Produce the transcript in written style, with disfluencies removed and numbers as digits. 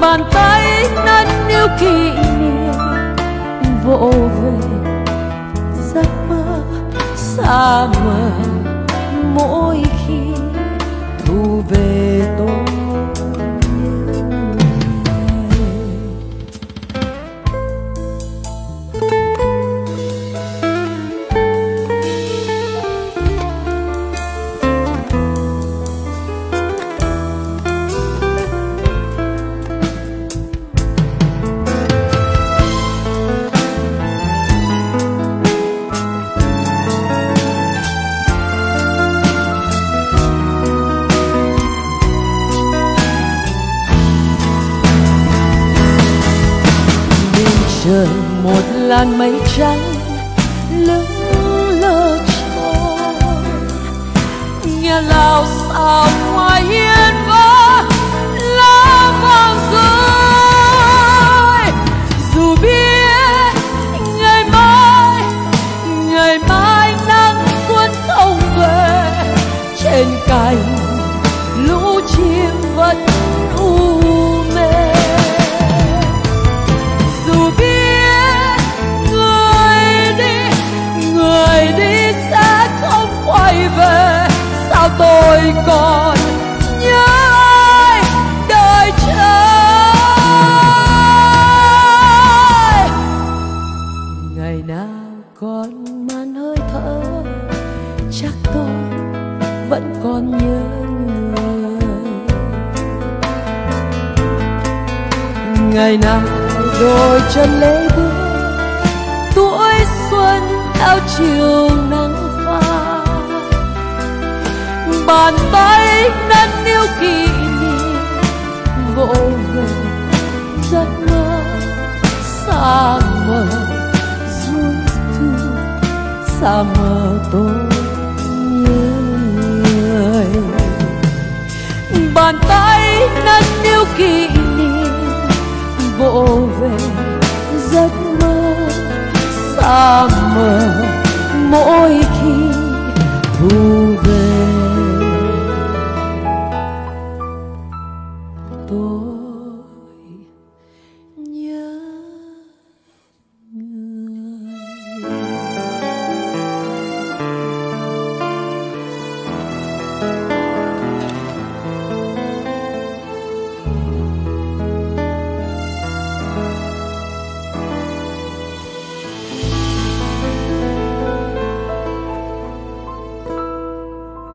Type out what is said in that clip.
Bàn tay nắng yêu kỳ xa mờ du thư xa mờ tôi nhớ người. Bàn tay nâng niu kỷ niệm vỗ về giấc mơ xa mờ mỗi khi thu về.